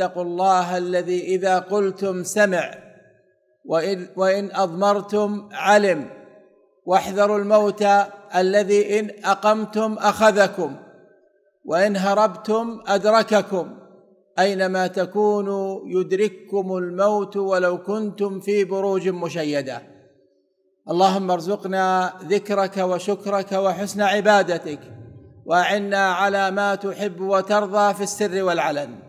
اتقوا الله الذي إذا قلتم سمع وإن أضمرتم علم، واحذروا الموت الذي إن أقمتم أخذكم وإن هربتم أدرككم، أينما تكونوا يدرككم الموت ولو كنتم في بروج مشيدة. اللهم ارزقنا ذكرك وشكرك وحسن عبادتك، وأعنا على ما تحب وترضى في السر والعلن.